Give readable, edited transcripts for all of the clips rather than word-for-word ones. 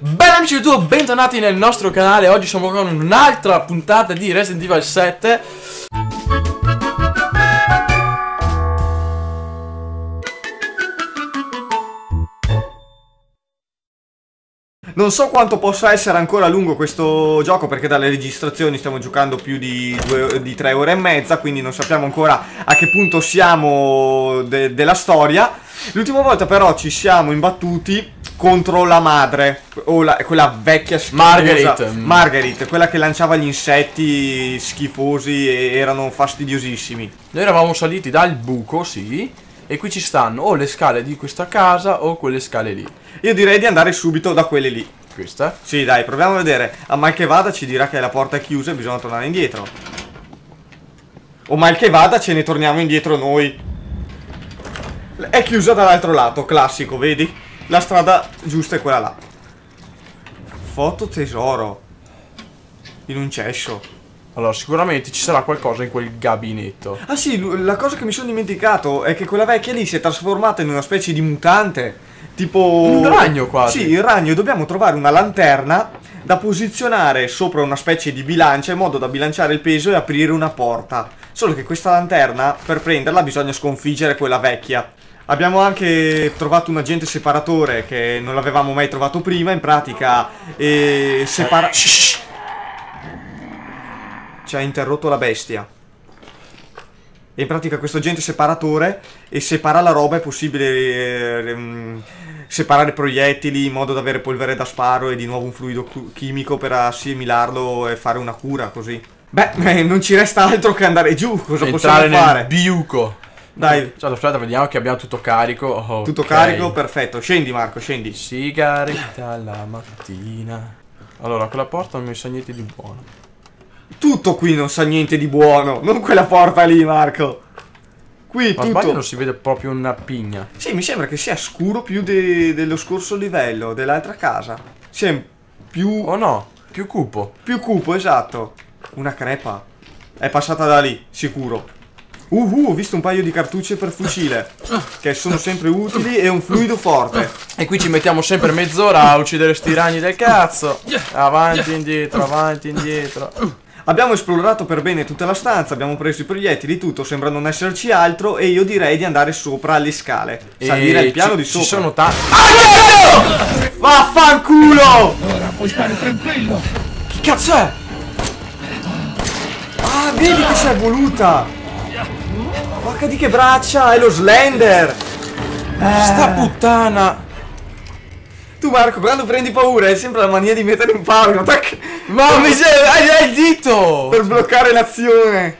Bene amici di YouTube, bentornati nel nostro canale. Oggi siamo con un'altra puntata di Resident Evil 7. Non so quanto possa essere ancora lungo questo gioco, perché dalle registrazioni stiamo giocando più di 3 ore e mezza, quindi non sappiamo ancora a che punto siamo della storia. L'ultima volta però ci siamo imbattuti contro la madre, o quella vecchia schifosa Margaret, quella che lanciava gli insetti schifosi e erano fastidiosissimi. Noi eravamo saliti dal buco, sì, e qui ci stanno o le scale di questa casa o quelle scale lì. Io direi di andare subito da quelle lì. Questa? Sì, dai, proviamo a vedere. A mal che vada ci dirà che la porta è chiusa e bisogna tornare indietro. O mal che vada ce ne torniamo indietro noi. È chiusa dall'altro lato, classico, vedi? La strada giusta è quella là. Foto tesoro. In un cesso. Allora, sicuramente ci sarà qualcosa in quel gabinetto. Ah sì, la cosa che mi sono dimenticato è che quella vecchia lì si è trasformata in una specie di mutante. Tipo... un ragno quasi. Sì, il ragno. Dobbiamo trovare una lanterna da posizionare sopra una specie di bilancia in modo da bilanciare il peso e aprire una porta. Solo che questa lanterna, per prenderla, bisogna sconfiggere quella vecchia. Abbiamo anche trovato un agente separatore che non l'avevamo mai trovato prima. In pratica separa... ci ha interrotto la bestia. E in pratica questo agente separatore separa la roba. È possibile separare proiettili in modo da avere polvere da sparo e di nuovo un fluido chimico per assimilarlo e fare una cura così. Beh, non ci resta altro che andare giù. Cosa possiamo fare? Biuco. Dai, cioè, aspetta, vediamo che abbiamo tutto carico. Okay. Tutto carico, perfetto. Scendi Marco, scendi. Sigaretta la mattina. Allora, quella porta non mi sa niente di buono. Tutto qui non sa niente di buono. Non quella porta lì, Marco. Qui ma tutto. Ma non si vede proprio una pigna. Sì, mi sembra che sia scuro più dello scorso livello, dell'altra casa. Sì, più... oh no, più cupo. Più cupo, esatto. Una crepa. È passata da lì, sicuro. Ho visto un paio di cartucce per fucile che sono sempre utili e un fluido forte. E qui ci mettiamo sempre mezz'ora a uccidere sti ragni del cazzo. Avanti, indietro, avanti, indietro. Abbiamo esplorato per bene tutta la stanza, abbiamo preso i proiettili, tutto, sembra non esserci altro e io direi di andare sopra le scale. Salire al piano di sopra. Ci sono tanti. Ah, vaffanculo! Ora puoi stare tranquillo. Che cazzo è? Ah, vedi che c'è voluta! Porca di che braccia, è lo Slender! Sta puttana! Tu Marco, quando prendi paura è sempre la mania di mettere in pausa. Tac! Mamma mia, hai il dito! Per bloccare l'azione!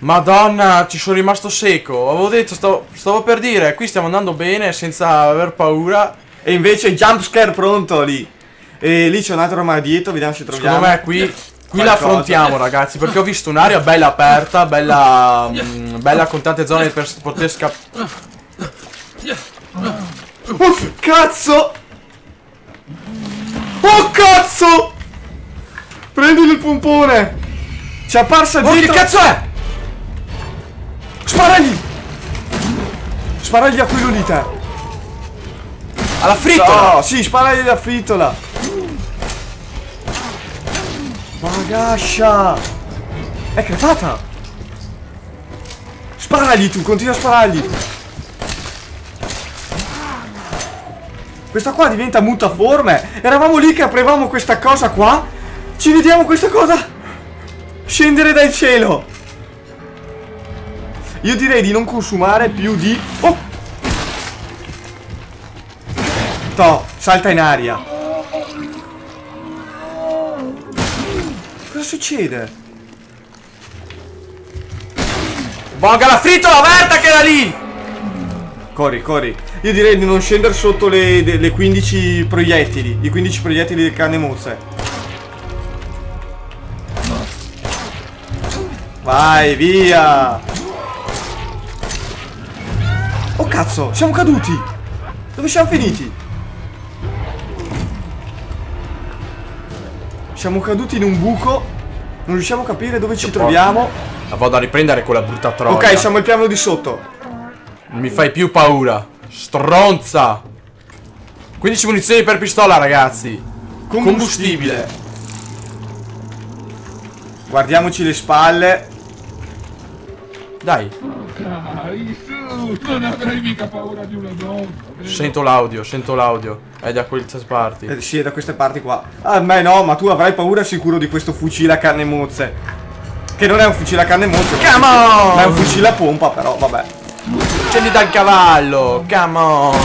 Madonna, ci sono rimasto secco. Avevo detto, stavo per dire, qui stiamo andando bene senza aver paura. E invece jumpscare pronto lì. E lì c'è un altro armadietto, vediamo se troviamo. Secondo me qui... qui la affrontiamo ragazzi, perché ho visto un'area bella aperta, bella bella con tante zone per poter scappare. Oh cazzo! Oh cazzo! Prendili il pompone! Ci è apparsa dietro. Che cazzo è? Sparagli! Sparagli a quello lì te! Alla frittola! No, sì, sparagli alla frittola! Magascia! È crepata! Sparagli tu, continua a sparagli! Questa qua diventa mutaforme! Eravamo lì che aprivamo questa cosa qua! Ci vediamo questa cosa scendere dal cielo! Io direi di non consumare più di... oh! Toh, salta in aria! Cosa succede? Boga la frittola, aperta che era lì! Corri, corri. Io direi di non scendere sotto le 15 proiettili. I 15 proiettili del cane mozze. Vai, via! Oh cazzo, siamo caduti! Dove siamo finiti? Siamo caduti in un buco. Non riusciamo a capire dove ci troviamo. La vado a riprendere quella brutta troia. Ok, siamo al piano di sotto. Non mi fai più paura, stronza. 15 munizioni per pistola, ragazzi. Combustibile. Guardiamoci le spalle. Dai. Dai, su, non avrei mica paura di una donna. Sento l'audio, sento l'audio. È da queste parti. Sì, è da queste parti qua. A me no, ma tu avrai paura sicuro di questo fucile a canne mozze. Che non è un fucile a canne mozze. Come on! È un fucile a pompa, però, vabbè. Scendi dal cavallo, come on!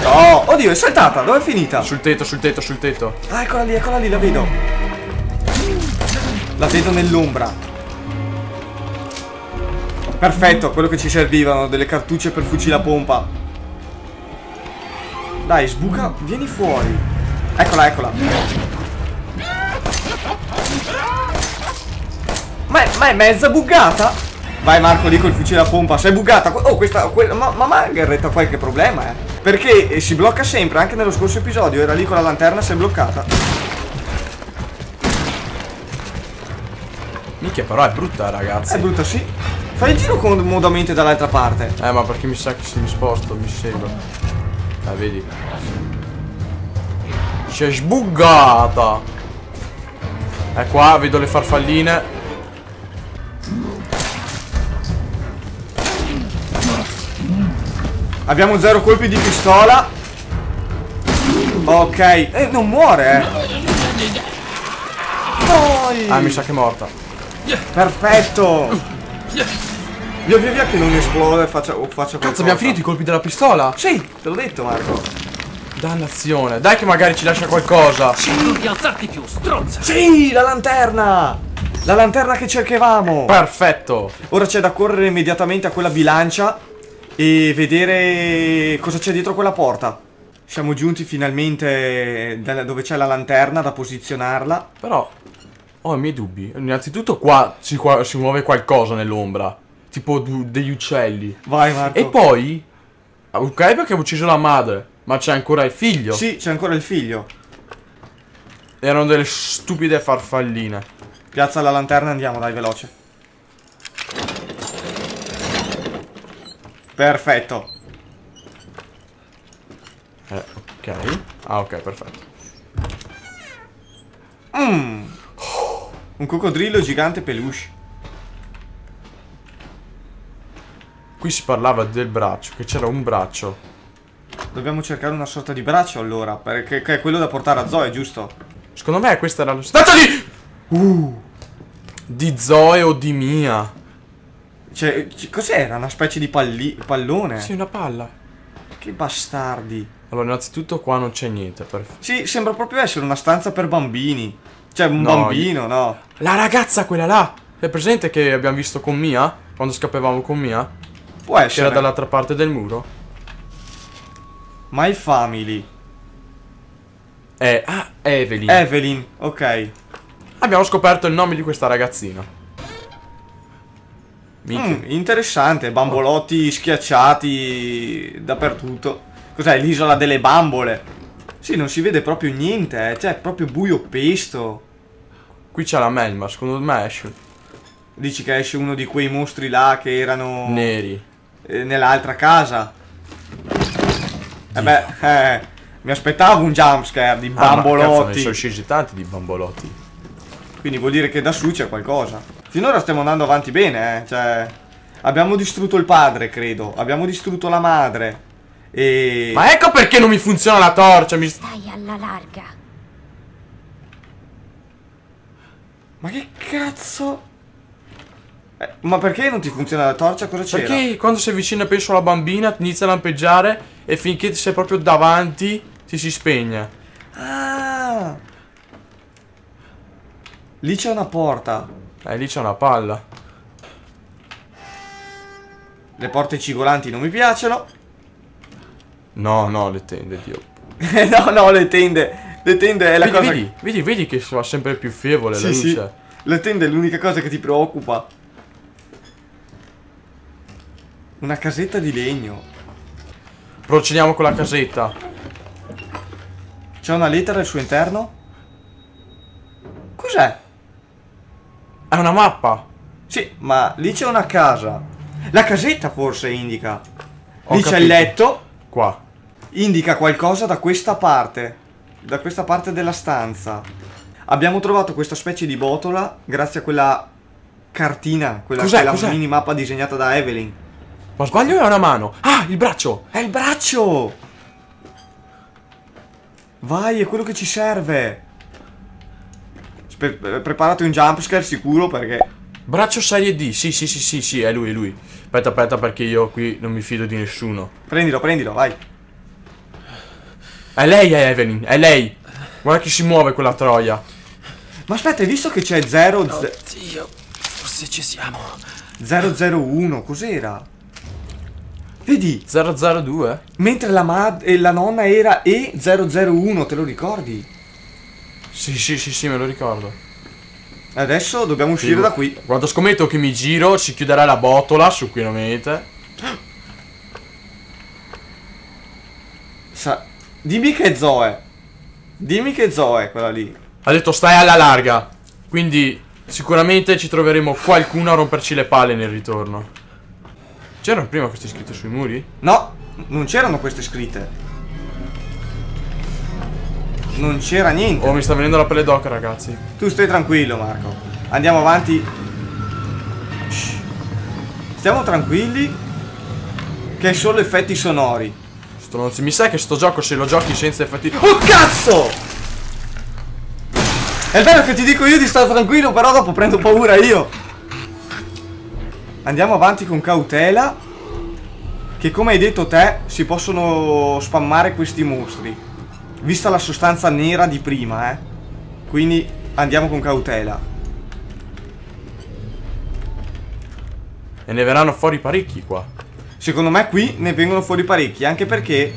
No! Oddio, è saltata, dove è finita? Sul tetto, sul tetto, sul tetto. Ah, eccola lì, la vedo. La vedo nell'ombra. Perfetto, quello che ci servivano, delle cartucce per fucile a pompa. Dai, sbuca, vieni fuori. Eccola, eccola. Ma è mezza buggata. Vai Marco lì col fucile a pompa, sei buggata. Oh, ma Margaret ha qualche problema, eh. Perché si blocca sempre, anche nello scorso episodio era lì con la lanterna e si è bloccata. Minchia, però è brutta, ragazzi. È brutta, sì. Fai il giro comodamente dall'altra parte. Ma perché mi sa che se mi sposto, mi sembra. Vedi. Si è sbuggata. Qua, vedo le farfalline. Abbiamo 0 colpi di pistola. Ok. Non muore. Noi. Mi sa che è morta. Perfetto. Via via via che non esplode, faccia cazzo, abbiamo finito i colpi della pistola? Sì, te l'ho detto Marco. Dannazione, dai che magari ci lascia qualcosa. Sì, non piazzarti più, stronza. Sì, la lanterna. La lanterna che cercavamo. Perfetto. Ora c'è da correre immediatamente a quella bilancia e vedere cosa c'è dietro quella porta. Siamo giunti finalmente dove c'è la lanterna da posizionarla. Però ho i miei dubbi. Innanzitutto qua si muove qualcosa nell'ombra. Tipo degli uccelli. Vai Marco. E poi ok, perché ho ucciso la madre. Ma c'è ancora il figlio. Sì, c'è ancora il figlio. Erano delle stupide farfalline. Piazza la lanterna e andiamo, dai, veloce. Perfetto. Ok. Ok, perfetto. Un coccodrillo gigante peluche. Qui si parlava del braccio, che c'era un braccio. Dobbiamo cercare una sorta di braccio allora, perché è quello da portare a Zoe, giusto? Secondo me questa era la stanza di Zoe o di Mia. Cioè, cos'era? Una specie di pallone? Sì, una palla. Che bastardi. Allora, innanzitutto qua non c'è niente, perfetto. Sì, sembra proprio essere una stanza per bambini. Cioè, un bambino, no? La ragazza quella là! È presente che abbiamo visto con Mia? Quando scappavamo con Mia? Può essere. Era dall'altra parte del muro. My Family. Eveline. Eveline, ok. Abbiamo scoperto il nome di questa ragazzina. Interessante, bambolotti schiacciati dappertutto. Cos'è, l'isola delle bambole? Sì, non si vede proprio niente, cioè è proprio buio pesto. Qui c'è la melma, secondo me esce. Dici che esce uno di quei mostri là che erano... neri. Nell'altra casa. Dio. Mi aspettavo un jumpscare di bambolotti. Ma cazzo, ne sono usciti tanti di bambolotti. Quindi vuol dire che da su c'è qualcosa. Finora stiamo andando avanti bene, cioè... abbiamo distrutto il padre, credo. Abbiamo distrutto la madre. E... ma ecco perché non mi funziona la torcia. Stai alla larga. Ma che cazzo? Ma perché non ti funziona la torcia? Cosa c'era? Perché quando sei vicino penso alla bambina inizia a lampeggiare e finché ti sei proprio davanti ti si spegne. Ah! Lì c'è una porta. Lì c'è una palla. Le porte cigolanti non mi piacciono. No, no, le tende, Dio. No, no, le tende. Le tende è la cosa. Vedi che va sempre più fievole la luce. Sì. Le tende è l'unica cosa che ti preoccupa. Una casetta di legno. Procediamo con la casetta. C'è una lettera al suo interno? Cos'è? È una mappa. Sì, ma lì c'è una casa. La casetta forse indica. Lì c'è il letto. Qua. Indica qualcosa da questa parte. da questa parte della stanza. Abbiamo trovato questa specie di botola grazie a quella cartina, quella mini mappa disegnata da Eveline. Ma sbaglio, è una mano. Ah, il braccio! È il braccio! Vai, è quello che ci serve. Preparate un jumpscare sicuro perché... Braccio serie D, sì, è lui, è lui. Aspetta, aspetta, perché io qui non mi fido di nessuno. Prendilo, prendilo, vai. È lei, è Eveline, è lei. Guarda che si muove quella troia. Ma aspetta, hai visto che c'è 0... Oddio, forse ci siamo. 001, cos'era? Vedi? 002? Mentre la nonna era E001, te lo ricordi? Sì, me lo ricordo. Adesso dobbiamo uscire da qui. Guarda, scommetto che mi giro, si chiuderà la botola su cui lo mette. Dimmi che è Zoe. Dimmi che è Zoe quella lì. Ha detto stai alla larga. Quindi sicuramente ci troveremo qualcuno a romperci le palle nel ritorno. C'erano prima queste scritte sui muri? No, non c'erano queste scritte. Non c'era niente. Oh, mi sta venendo la pelle d'oca, ragazzi. Tu stai tranquillo, Marco. Andiamo avanti. Shh. Stiamo tranquilli. Che è solo effetti sonori. Stronzi, mi sa che sto gioco se lo giochi senza effetti... Oh, cazzo! È bello che ti dico io di stare tranquillo, però dopo prendo paura io. Andiamo avanti con cautela, che come hai detto te si possono spammare questi mostri, vista la sostanza nera di prima, eh. Quindi andiamo con cautela. E ne verranno fuori parecchi qua. Secondo me qui ne vengono fuori parecchi, anche perché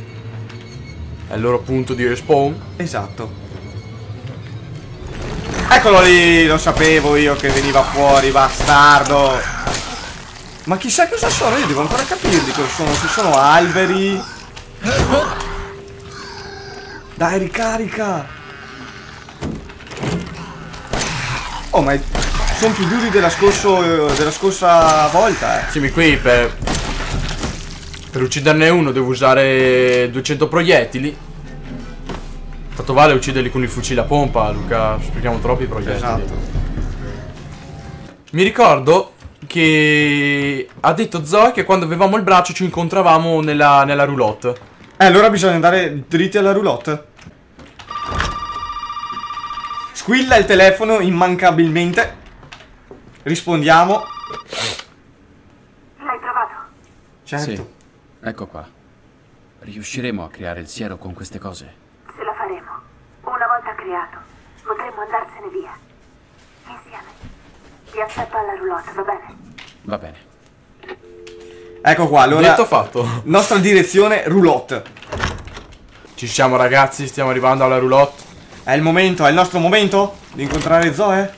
è il loro punto di respawn. Esatto. Eccolo lì, lo sapevo io che veniva fuori, bastardo. Ma chissà cosa sono, io devo ancora capirli cosa sono, se sono alberi. Dai, ricarica. Oh, ma sono più duri della scorsa volta, eh. Sì, mi qui per ucciderne uno devo usare 200 proiettili. Tanto vale ucciderli con il fucile a pompa, Luca, sprechiamo troppi proiettili. Esatto. Mi ricordo che ha detto Zoe che quando avevamo il braccio ci incontravamo nella roulotte. Allora bisogna andare dritti alla roulotte. Squilla il telefono immancabilmente. Rispondiamo. L'hai trovato? Certo. Sì, ecco qua. Riusciremo a creare il siero con queste cose? Se lo faremo. Una volta creato, potremo andarsene via. Insieme. Ti aspetto alla roulotte, va bene? Va bene. Ecco qua, allora. Detto fatto. Nostra direzione, roulotte. Ci siamo, ragazzi, stiamo arrivando alla roulotte. È il momento, è il nostro momento di incontrare Zoe.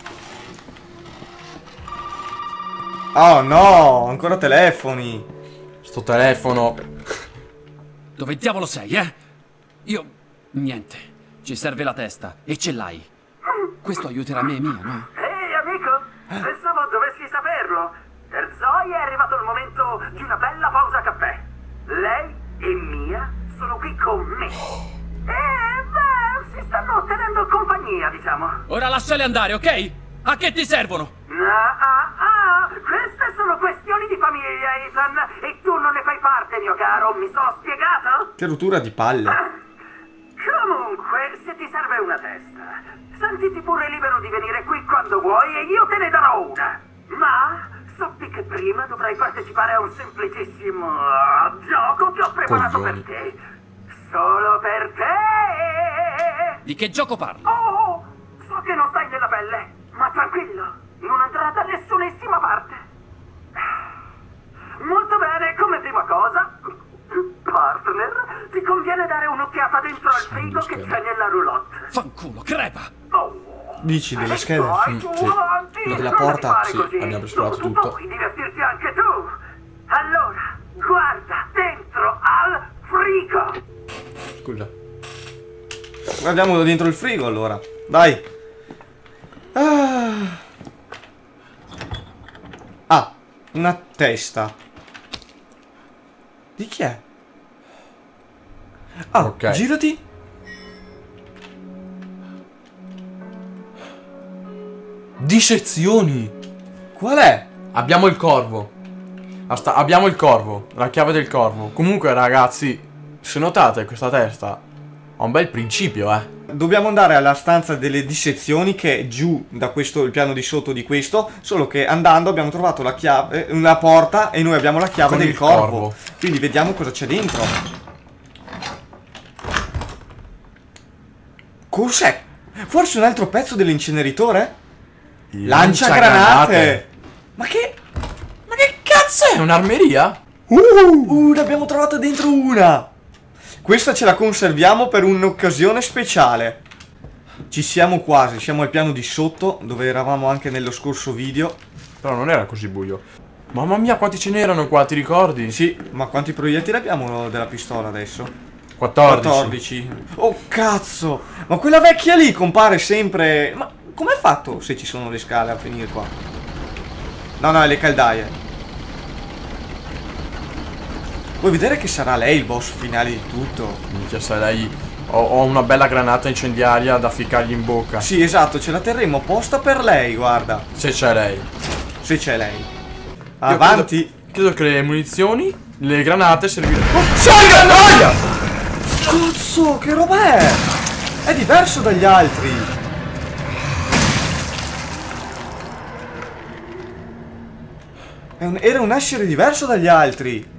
Oh no, ancora telefoni. Sto telefono. Dove diavolo sei, eh? Io... niente. Ci serve la testa, e ce l'hai. Questo aiuterà me e Mia, no? Pensavo dovessi saperlo. Per Zoe è arrivato il momento di una bella pausa caffè. Lei e Mia sono qui con me. E beh, si stanno tenendo compagnia, diciamo. Ora lasciale andare, ok? A che ti servono? Queste sono questioni di famiglia, Ethan. E tu non ne fai parte, mio caro. Mi sono spiegato? Che rottura di palle. Comunque, se ti serve una testa, sentiti pure libero di venire qui quando vuoi e io te ne darò una. Ma sappi che prima dovrai partecipare a un semplicissimo gioco che ho preparato per te. Solo per te! Di che gioco parli? Oh, so che non stai nella pelle, ma tranquillo, non andrà da nessunissima parte. Molto bene, come prima cosa, partner, ti conviene dare un'occhiata dentro al frigo che c'è nella roulotte. Fanculo, crepa! Dici della scheda? Sì. Della porta? Sì, abbiamo preparato tutto. Puoi divertirti anche tu. Allora, guarda dentro al frigo. Scusa. Guardiamo dentro il frigo allora. Dai. Ah, una testa. Di chi è? Ah, ok. Girati. Dissezioni. Qual è? Abbiamo il corvo. Basta, abbiamo il corvo. La chiave del corvo. Comunque ragazzi, se notate questa testa ha un bel principio, eh. Dobbiamo andare alla stanza delle dissezioni, che è giù da questo, il piano di sotto di questo. Solo che andando abbiamo trovato la chiave, una porta, e noi abbiamo la chiave del corvo. Quindi vediamo cosa c'è dentro. Cos'è? Forse un altro pezzo dell'inceneritore? Lanciagranate! Ma che cazzo è? Un'armeria? Ne abbiamo trovata dentro una! Questa ce la conserviamo per un'occasione speciale. Ci siamo quasi, siamo al piano di sotto, dove eravamo anche nello scorso video. Però non era così buio. Mamma mia, quanti ce n'erano qua, ti ricordi? Sì, ma quanti proiettili abbiamo della pistola adesso? 14. 14. Oh cazzo! Ma quella vecchia lì compare sempre... Ma com'è fatto se ci sono le scale a finire qua? No, no, è le caldaie. Vuoi vedere che sarà lei il boss finale di tutto? Minchia, sarei... Ho una bella granata incendiaria da ficcargli in bocca. Sì, esatto, ce la terremo apposta per lei, guarda. Se c'è lei. Se c'è lei. Avanti. Credo che le munizioni, le granate serviranno... Oh, salga, noia! Cazzo, che roba è? È diverso dagli altri. Era un essere diverso dagli altri.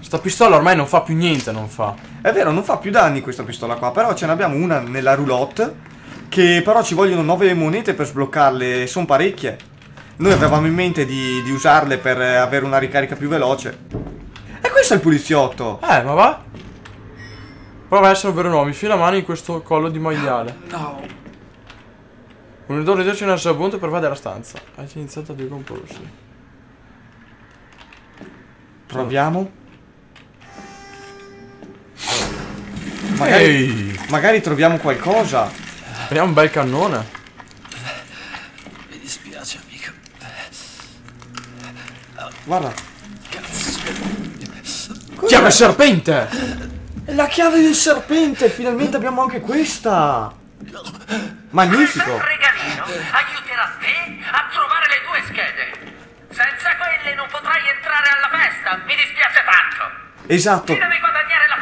Sta pistola ormai non fa più niente, non fa. È vero, non fa più danni questa pistola qua. Però ce n'abbiamo una nella roulotte, che però ci vogliono 9 monete per sbloccarle. Sono parecchie. Noi avevamo in mente di usarle per avere una ricarica più veloce. E questo è il poliziotto. Ma va. Prova a essere un vero uomo. Mi fila la mano in questo collo di maiale. No. Un odore dolce nel sabato pervade la stanza. Hai iniziato a decomporsi. Proviamo. Magari troviamo qualcosa. Proviamo un bel cannone. Mi dispiace, amico. Guarda. Cazzo. Chiave serpente. La chiave del serpente. Finalmente abbiamo anche questa. Magnifico. Aiuterà te a trovare le tue schede. Senza quelle non potrai entrare alla festa. Mi dispiace tanto. Esatto. Ti devi guadagnare la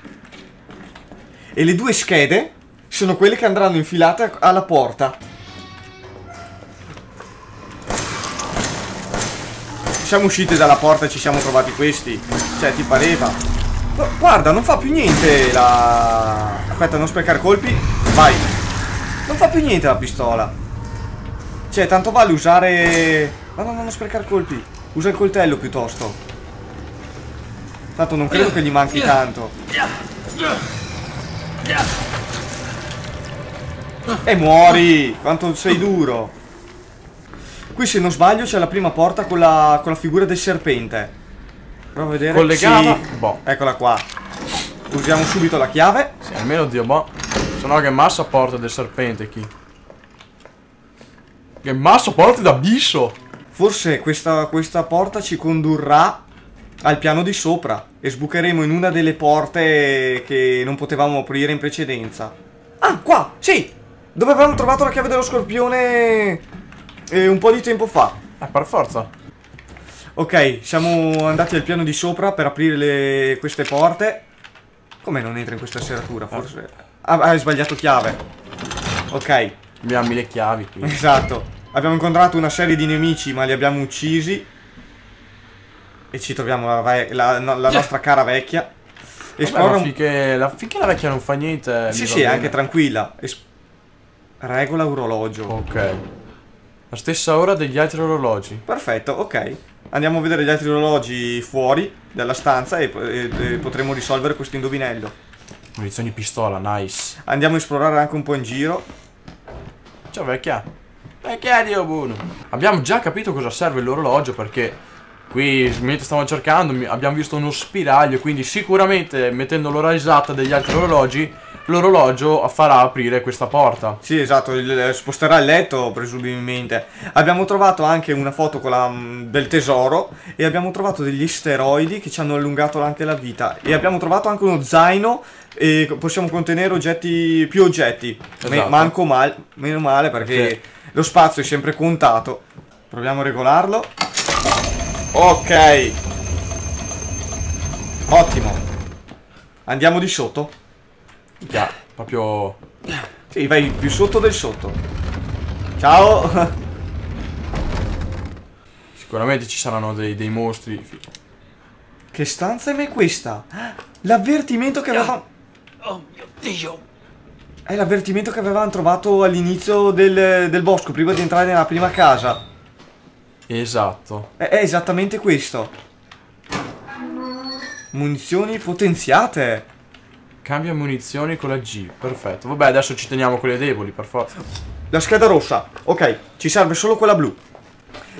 pagnotta, Ethan. E le 2 schede sono quelle che andranno infilate alla porta. Siamo usciti dalla porta e ci siamo trovati questi. Cioè, ti pareva? Guarda, non fa più niente la... Aspetta, non sprecare colpi. Vai. Non fa più niente la pistola. Cioè, tanto vale usare... No, no, non sprecare colpi. Usa il coltello piuttosto. Tanto non credo che gli manchi tanto. E muori. Quanto sei duro. Qui, se non sbaglio, c'è la prima porta con la figura del serpente. Prova a vedere. Collegata. Sì. Boh. Eccola qua. Usiamo subito la chiave. Sì, almeno Dio, boh. Sennò che massa porta del serpente qui. Che massa porta d'abisso. Forse questa porta ci condurrà al piano di sopra. E sbucheremo in una delle porte che non potevamo aprire in precedenza. Ah, qua! Sì! Dove avevamo trovato la chiave dello scorpione un po' di tempo fa. Per forza. Ok, siamo andati al piano di sopra per aprire queste porte. Come non entra in questa serratura, forse? Ah, hai sbagliato chiave. Ok. Abbiamo 1000 chiavi qui. Esatto. Abbiamo incontrato una serie di nemici, ma li abbiamo uccisi. E ci troviamo la nostra cara vecchia. Esplora... Finché la vecchia non fa niente... Sì, sì, è anche tranquilla. Regola orologio. Ok. La stessa ora degli altri orologi. Perfetto, ok. Andiamo a vedere gli altri orologi fuori dalla stanza e potremo risolvere questo indovinello. Munizioni pistola, nice. Andiamo a esplorare anche un po' in giro. Ciao vecchia. Vecchia, Dio buono. Abbiamo già capito cosa serve l'orologio, perché qui mentre stavamo cercando abbiamo visto uno spiraglio, quindi sicuramente mettendo l'ora esatta degli altri orologi l'orologio farà aprire questa porta. Sì, esatto, sposterà il letto presumibilmente. Abbiamo trovato anche una foto con del tesoro e abbiamo trovato degli steroidi che ci hanno allungato anche la vita e abbiamo trovato anche uno zaino e possiamo contenere oggetti, più oggetti. Esatto. Meno male, perché lo spazio è sempre contato. Proviamo a regolarlo. Ok. Ottimo. Andiamo di sotto. Yeah, proprio... Sì, vai più sotto del sotto. Ciao. Sicuramente ci saranno dei mostri. Che stanza è questa? L'avvertimento che avevamo... Oh mio Dio. È l'avvertimento che avevamo trovato all'inizio del bosco, prima di entrare nella prima casa. Esatto. È esattamente questo. Munizioni potenziate. Cambia munizioni con la G. Perfetto. Vabbè, adesso ci teniamo quelle deboli, per forza. La scheda rossa. Ok, ci serve solo quella blu.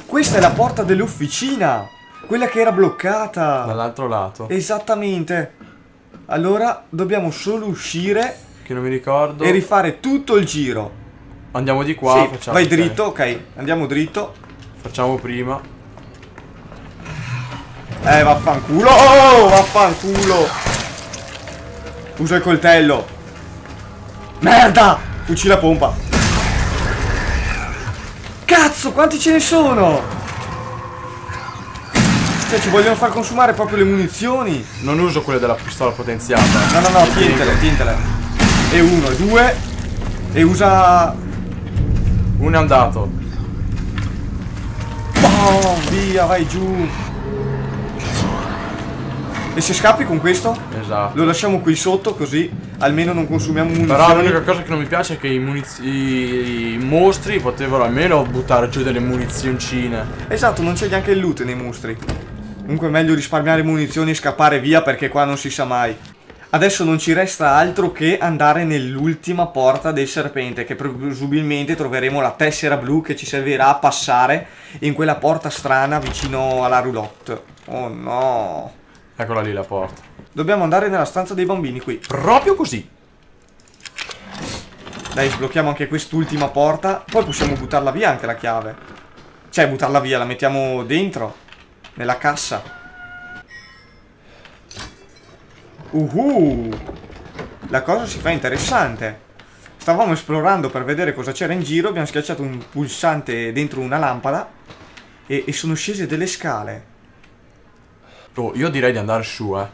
Questa è la porta dell'officina. Quella che era bloccata. Dall'altro lato. Esattamente. Allora, dobbiamo solo uscire. Che non mi ricordo. E rifare tutto il giro. Andiamo di qua. Sì, facciamo, vai dritto, ok. Andiamo dritto. Facciamo prima. Vaffanculo. Oh, vaffanculo. Usa il coltello. Merda. Fucile a pompa. Cazzo, quanti ce ne sono? Cioè, ci vogliono far consumare proprio le munizioni. Non uso quelle della pistola potenziata. No, no, no, tientele, tientele. E uno, e due. E usa... Uno è andato. Oh, via, vai giù. E se scappi con questo? Esatto. Lo lasciamo qui sotto, così almeno non consumiamo munizioni. Però l'unica cosa che non mi piace è che i mostri potevano almeno buttare giù delle munizioncine. Esatto, non c'è neanche il loot nei mostri. Comunque è meglio risparmiare munizioni e scappare via, perché qua non si sa mai. Adesso non ci resta altro che andare nell'ultima porta del serpente, che presumibilmente troveremo la tessera blu che ci servirà a passare in quella porta strana vicino alla roulotte. Oh no. Eccola lì la porta. Dobbiamo andare nella stanza dei bambini qui. Proprio così. Dai, sblocchiamo anche quest'ultima porta. Poi possiamo buttarla via anche la chiave. Cioè, buttarla via, la mettiamo dentro. Nella cassa. La cosa si fa interessante. Stavamo esplorando per vedere cosa c'era in giro. Abbiamo schiacciato un pulsante dentro una lampada e sono scese delle scale. Oh, io direi di andare su, eh.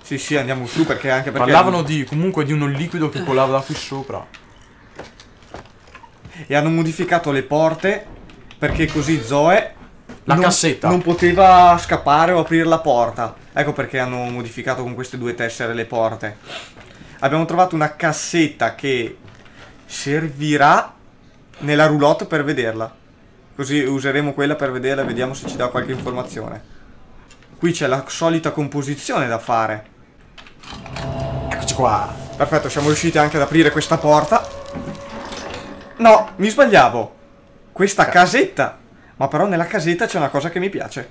Sì, sì, andiamo su, perché anche perché... Parlavano comunque di un liquido che colava da qui sopra. E hanno modificato le porte, perché così Zoe... La cassetta non poteva scappare o aprire la porta. Ecco perché hanno modificato con queste due tessere le porte. Abbiamo trovato una cassetta che servirà nella roulotte per vederla. Così useremo quella per vederla e vediamo se ci dà qualche informazione. Qui c'è la solita composizione da fare. Eccoci qua. Perfetto, siamo riusciti anche ad aprire questa porta. No, mi sbagliavo. Questa casetta. Ma però nella casetta c'è una cosa che mi piace.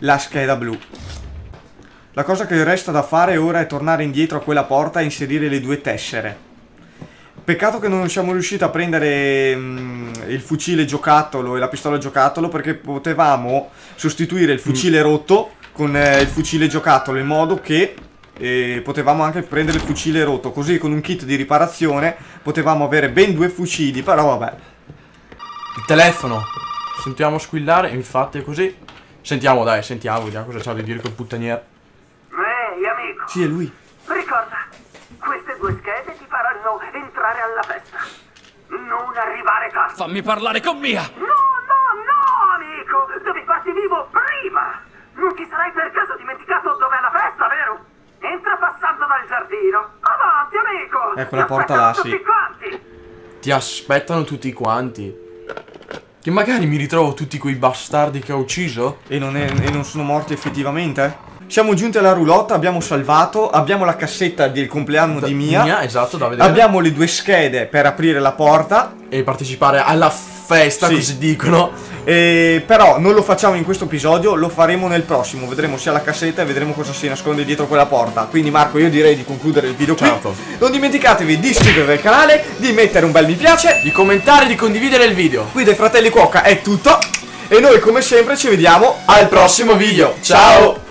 La scheda blu. La cosa che resta da fare ora è tornare indietro a quella porta e inserire le due tessere. Peccato che non siamo riusciti a prendere il fucile giocattolo e la pistola giocattolo, perché potevamo sostituire il fucile rotto con il fucile giocattolo, in modo che potevamo anche prendere il fucile rotto. Così con un kit di riparazione potevamo avere ben due fucili. Però vabbè. Il telefono. Sentiamo squillare, infatti è così. Sentiamo, dai, sentiamo, vediamo cosa c'ha da dire quel puttaniere. Amico. Sì, è lui. Ricorda, queste due schede ti faranno entrare alla festa. Non arrivare tardi. Fammi parlare con Mia. No, no, amico. Devi farti vivo prima. Non ti sarai per caso dimenticato dov'è la festa, vero? Entra passando dal giardino. Avanti, amico. Ecco la porta là, sì. Ti aspettano tutti quanti. Che magari mi ritrovo tutti quei bastardi che ho ucciso? E non sono morti effettivamente? Siamo giunti alla roulotte, abbiamo salvato, abbiamo la cassetta del compleanno di Mia. Esatto, da vedere. Abbiamo le due schede per aprire la porta. E partecipare alla festa, sì, così dicono. Però non lo facciamo in questo episodio, lo faremo nel prossimo. Vedremo sia la cassetta e vedremo cosa si nasconde dietro quella porta. Quindi Marco, io direi di concludere il video qui. Certo. Non dimenticatevi di iscrivervi al canale, di mettere un bel mi piace, di commentare, di condividere il video. Qui dai Fratelli Cuoca è tutto. E noi come sempre ci vediamo al prossimo video. Ciao!